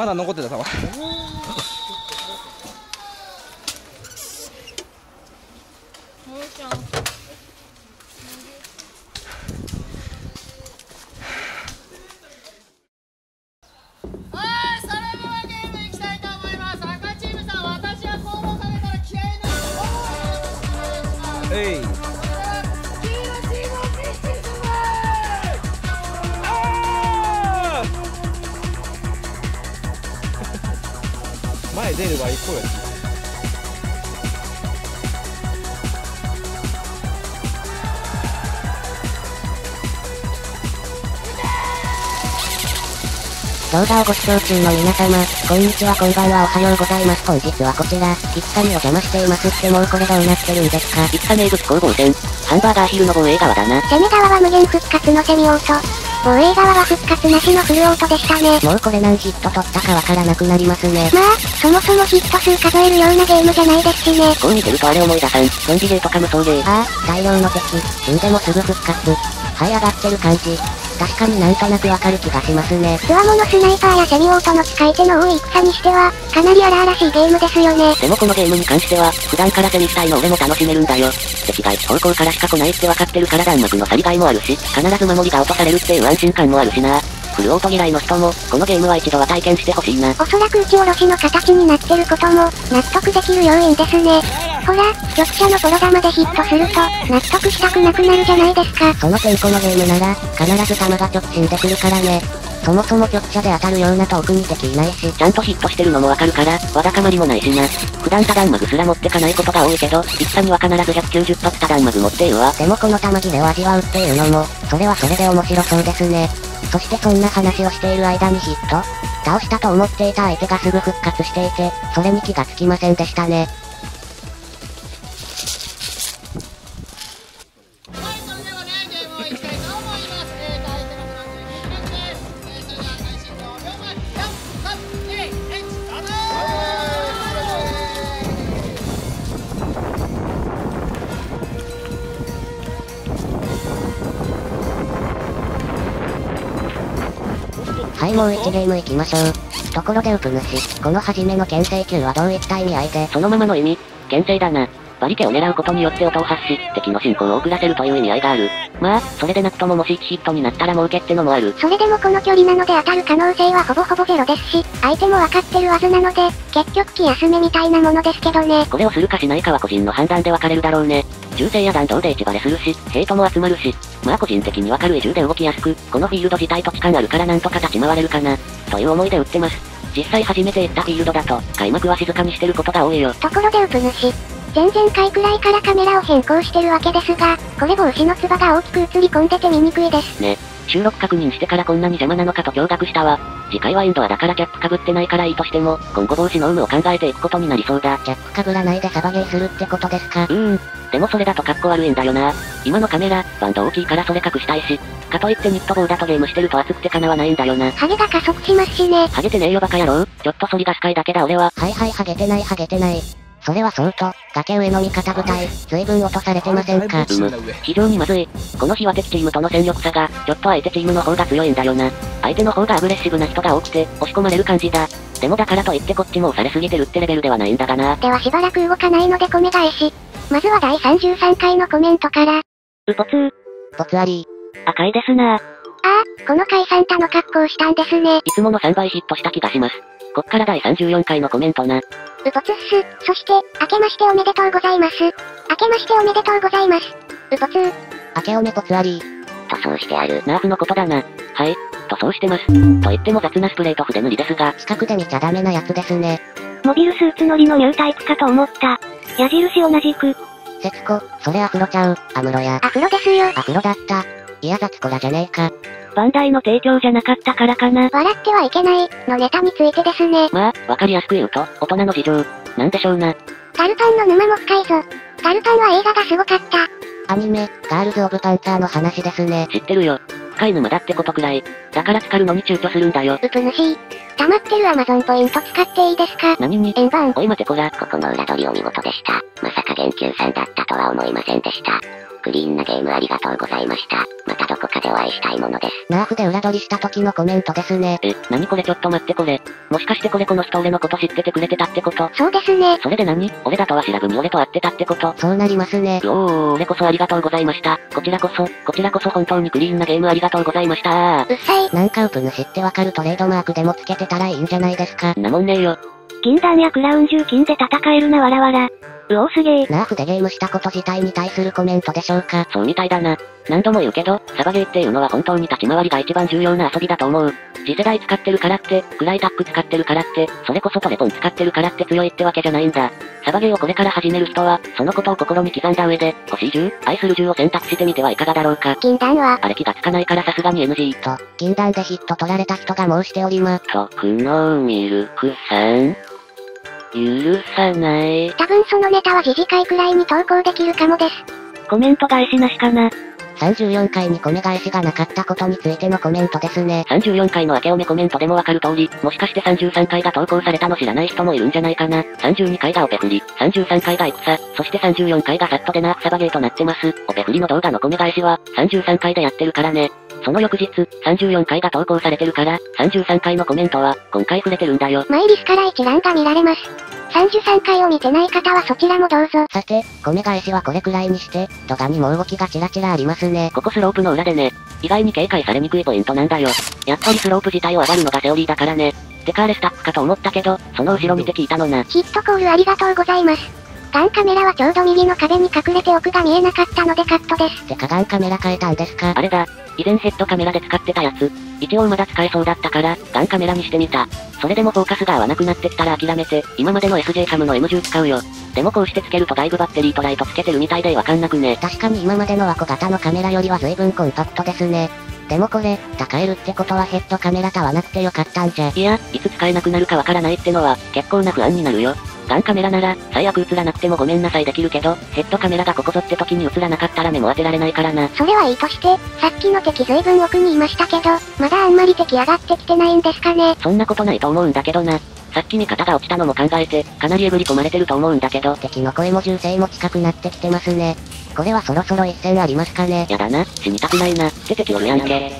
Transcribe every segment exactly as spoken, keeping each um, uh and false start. まだ残ってたさ。前出ればいい声ですね。動画をご視聴中の皆様、こんにちは、こんばんは、おはようございます。本日はこちら、戦にお邪魔していますってもうこれどうなってるんですか。戦名物攻防戦。ハンバーガーヒルの防衛側だな。攻め側は無限復活のセミオート。防衛側は復活なしのフルオートでしたね。もうこれ何ヒット取ったかわからなくなりますね。まあ、そもそもヒット数数えるようなゲームじゃないですしね。こう見てるとあれ思い出さん。ゾンビゲーとか無双ゲー。ああ、大量の敵。死んでもすぐ復活。這い上がってる感じ。確かになんとなくわかる気がしますね。つわものスナイパーやセミオートの使い手の多い戦にしては、かなり荒々しいゲームですよね。でもこのゲームに関しては、普段からセミ主体の俺も楽しめるんだよ。敵が一方向からしか来ないってわかってるから弾幕のさりがいもあるし、必ず守りが落とされるっていう安心感もあるしな。フルオート嫌いの人も、このゲームは一度は体験してほしいな。おそらく打ち下ろしの形になってることも、納得できる要因ですね。ほら、局者のボロ玉でヒットすると、納得したくなくなるじゃないですか。そのテンポのゲームなら、必ず弾が直進でくるからね。そもそも局者で当たるような遠くに敵いないし、ちゃんとヒットしてるのもわかるから、わだかまりもないしな。普段多弾幕すら持ってかないことが多いけど、戦には必ずひゃくきゅうじゅっぱつ多弾幕持っているわ。でもこの弾切れを味わうっていうのも、それはそれで面白そうですね。そしてそんな話をしている間にヒット倒したと思っていた相手がすぐ復活していて、それに気がつきませんでしたね。はい、もういちゲーム行きましょう。ところでウプ主、この初めの牽制球はどういった意味合いで？そのままの意味、牽制だな。馬力を狙うことによって音を発し、敵の進行を遅らせるという意味合いがある。まあ、それでなくとももしいちヒットになったら儲けってのもある。それでもこの距離なので当たる可能性はほぼほぼゼロですし、相手も分かってるはずなので、結局気休めみたいなものですけどね。これをするかしないかは個人の判断で分かれるだろうね。銃声や弾道で一バレするし、ヘイトも集まるし、まあ個人的には軽い銃で動きやすく、このフィールド自体土地感あるからなんとか立ち回れるかな、という思いで撃ってます。実際初めて行ったフィールドだと、開幕は静かにしてることが多いよ。ところでウプ主、前々回くらいからカメラを変更してるわけですが、これ帽子のつばが大きく映り込んでて見にくいです。ね。収録確認してからこんなに邪魔なのかと驚愕したわ。次回はインドアだからキャップかぶってないからいいとしても、今後防止の有無を考えていくことになりそうだ。キャップかぶらないでサバゲーするってことですか。うーん。でもそれだとカッコ悪いんだよな。今のカメラ、バンド大きいからそれ隠したいし、かといってニット帽だとゲームしてると熱くてかなわないんだよな。ハゲが加速しますしね。ハゲてねえよバカ野郎。ちょっと反りが深いだけだ俺は。はいはい、ハゲてないハゲてない。それはそうと、崖上の味方部隊、随分落とされてませんか。うむ、非常にまずい。この日は敵チームとの戦力差が、ちょっと相手チームの方が強いんだよな。相手の方がアグレッシブな人が多くて、押し込まれる感じだ。でもだからといってこっちも押されすぎてるってレベルではないんだがな。ではしばらく動かないので米返し。まずはだいさんじゅうさんかいのコメントから。うぽつー。ぽつありー。赤いですなー。ああ、この回サンタの格好をしたんですね。いつものさんばいヒットした気がします。こっからだいさんじゅうよんかいのコメントな。うぽつっす。そして、明けましておめでとうございます。明けましておめでとうございます。うぽつー。明けおめぽつありー。塗装してある。ナーフのことだな。はい、塗装してます。と言っても雑なスプレーと筆塗りですが、近くで見ちゃダメなやつですね。モビルスーツ乗りのニュータイプかと思った。矢印同じく。せつこ、それアフロちゃう。アムロや。アフロですよ。アフロだった。いや、雑子らじゃねえか。バンダイの提供じゃなかったからかな。笑ってはいけない、のネタについてですね。まあ、わかりやすく言うと、大人の事情、なんでしょうな。ガルパンの沼も深いぞ。ガルパンは映画がすごかった。アニメ、ガールズ・オブ・パンサーの話ですね。知ってるよ。深い沼だってことくらい。だから浸かるのに躊躇するんだよ。うぷ主。溜まってるアマゾンポイント使っていいですか。何に円盤。おい待てこら。ここの裏取りお見事でした。まさか元久さんだったとは思いませんでした。クリーンなゲームありがとうございました。またどこかでお会いしたいものです。ナーフで裏取りした時のコメントですね。え、なにこれちょっと待ってこれ。もしかしてこれこの人俺のこと知っててくれてたってこと？そうですね。それで何？俺だとは知らずに俺と会ってたってこと？そうなりますね。おー、俺こそありがとうございました。こちらこそ、こちらこそ本当にクリーンなゲームありがとうございましたー。うっさい。なんかウプ主ってわかるトレードマークでもつけてたらいいんじゃないですか。なもんねえよ。銀弾やクラウン銃金で戦えるなわらわら。うおーすげえ。ナーフでゲームしたこと自体に対するコメントでしょうか。そうみたいだな。何度も言うけど、サバゲーっていうのは本当に立ち回りが一番重要な遊びだと思う。次世代使ってるからって、暗いタック使ってるからって、それこそトレポン使ってるからって強いってわけじゃないんだ。サバゲーをこれから始める人は、そのことを心に刻んだ上で、欲しい銃、愛する銃を選択してみてはいかがだろうか。禁断はあれ気がつかないからさすがに エヌジー。と、禁断でヒット取られた人が申しております。徳のミルクさん。許さない。多分そのネタは次次回くらいに投稿できるかもです。コメント返しなしかな。さんじゅうよんかいに米返しがなかったことについてのコメントですね。さんじゅうよんかいの明けおめコメントでもわかる通り、もしかしてさんじゅうさんかいが投稿されたの知らない人もいるんじゃないかな。さんじゅうにかいがオペフリ、さんじゅうさんかいが戦、そしてさんじゅうよんかいがサットでナーフサバゲーとなってます。オペフリの動画の米返しは、さんじゅうさんかいでやってるからね。その翌日、さんじゅうよんかいが投稿されてるから、さんじゅうさんかいのコメントは、今回触れてるんだよ。マイリスから一覧が見られます。さんじゅうさんかいを見てない方はそちらもどうぞ。さて、米返しはこれくらいにして、動画にも動きがチラチラありますね。ここスロープの裏でね、意外に警戒されにくいポイントなんだよ。やっぱりスロープ自体を上がるのがセオリーだからね。てかあれスタッフかと思ったけど、その後ろ見て聞いたのな。ヒットコールありがとうございます。ガンカメラはちょうど右の壁に隠れて奥が見えなかったのでカットです。てかガンカメラ変えたんですか？あれだ。以前ヘッドカメラで使ってたやつ。一応まだ使えそうだったから、ガンカメラにしてみた。それでもフォーカスが合わなくなってきたら諦めて、今までの エスジェー ハムの エムじゅう 使うよ。でもこうしてつけるとだいぶバッテリーとライトつけてるみたいでわかんなくね。確かに今までのは小型のカメラよりは随分コンパクトですね。でもこれ、高えるってことはヘッドカメラ買わなくてよかったんじゃ。いや、いつ使えなくなるかわからないってのは、結構な不安になるよ。ガンカメラなら、最悪映らなくてもごめんなさいできるけど、ヘッドカメラがここぞって時に映らなかったら目も当てられないからな。それはいいとして、さっきの敵随分奥にいましたけど、まだあんまり敵上がってきてないんですかね。そんなことないと思うんだけどな。さっき味方が落ちたのも考えて、かなりえぐり込まれてると思うんだけど。敵の声も銃声も近くなってきてますね。これはそろそろ一戦ありますかね。やだな、死にたくないな、って敵おるやんけ。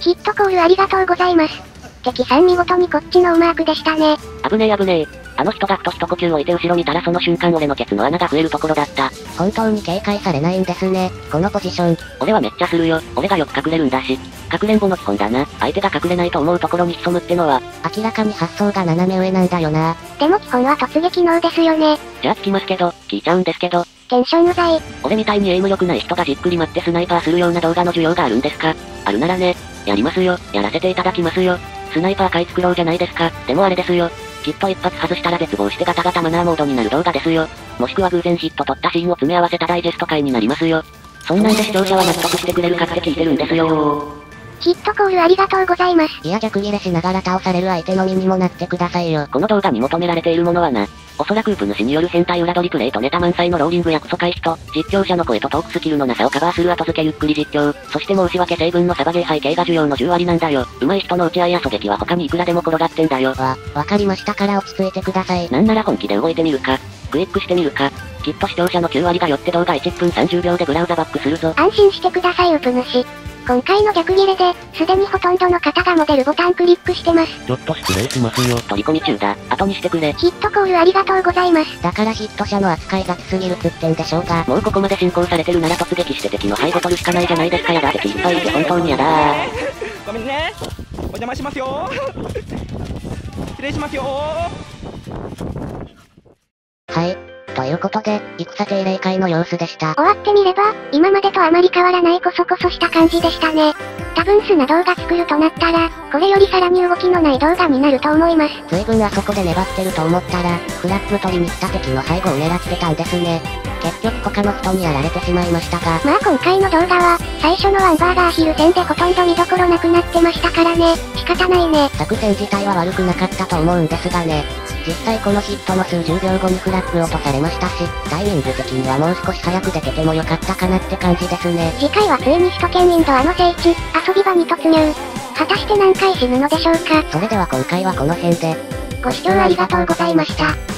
ヒットコールありがとうございます。敵さん見事にこっちのマークでしたね。危ねえ危ねえ。あの人がふと一呼吸置いて後ろ見たらその瞬間俺のケツの穴が増えるところだった。本当に警戒されないんですね、このポジション。俺はめっちゃするよ。俺がよく隠れるんだし。かくれんぼの基本だな。相手が隠れないと思うところに潜むってのは。明らかに発想が斜め上なんだよな。でも基本は突撃能ですよね。じゃあ聞きますけど、聞いちゃうんですけど。テンションうざい。俺みたいにエイム良くない人がじっくり待ってスナイパーするような動画の需要があるんですか？あるならね。やりますよ。やらせていただきますよ。スナイパー買い作ろうじゃないですか。でもあれですよ。きっと一発外したら絶望してガタガタマナーモードになる動画ですよ。もしくは偶然ヒット取ったシーンを詰め合わせたダイジェスト回になりますよ。そんなんで視聴者は納得してくれるかって聞いてるんですよ。ヒットコールありがとうございます。いや逆ギレしながら倒される相手の身にもなってくださいよ。この動画に求められているものはな、おそらくウプ主による変態裏取りプレイとネタ満載のローリングやクソ回避と、実況者の声とトークスキルのなさをカバーする後付けゆっくり実況、そして申し訳成分のサバゲー背景が需要のじゅう割なんだよ。上手い人の打ち合いや狙撃は他にいくらでも転がってんだよ。わ、わかりましたから落ち着いてください。なんなら本気で動いてみるか、クイックしてみるか。きっと視聴者のきゅう割が寄って動画いっぷんさんじゅうびょうでブラウザバックするぞ。安心してくださいウプ主。今回の逆ギレで、すでにほとんどの方がモデルボタンクリックしてます。ちょっと失礼しますよ。取り込み中だ。後にしてくれ。ヒットコールありがとうございます。だからヒット者の扱いが雑すぎるつってんでしょうが。もうここまで進行されてるなら突撃して敵の背後取るしかないじゃないですか。やだ、敵いっぱいいて本当にやだー。ごめんね。お邪魔しますよ。失礼しますよ。はい。ということで、戦定例会の様子でした。終わってみれば、今までとあまり変わらないコソコソした感じでしたね。多分砂動画作るとなったら、これよりさらに動きのない動画になると思います。随分あそこで粘ってると思ったら、フラップ取りに来た敵の背後を狙ってたんですね。結局他の人にやられてしまいましたが。まあ今回の動画は、最初のアンバーガーヒル戦でほとんど見どころなくなってましたからね。仕方ないね。作戦自体は悪くなかったと思うんですがね。実際このヒットの数十秒後にフラッグ落とされましたし、タイミング的にはもう少し早く出ててもよかったかなって感じですね。次回はついに首都圏インドアの聖地、遊び場に突入。果たして何回死ぬのでしょうか。それでは今回はこの辺で。ご視聴ありがとうございました。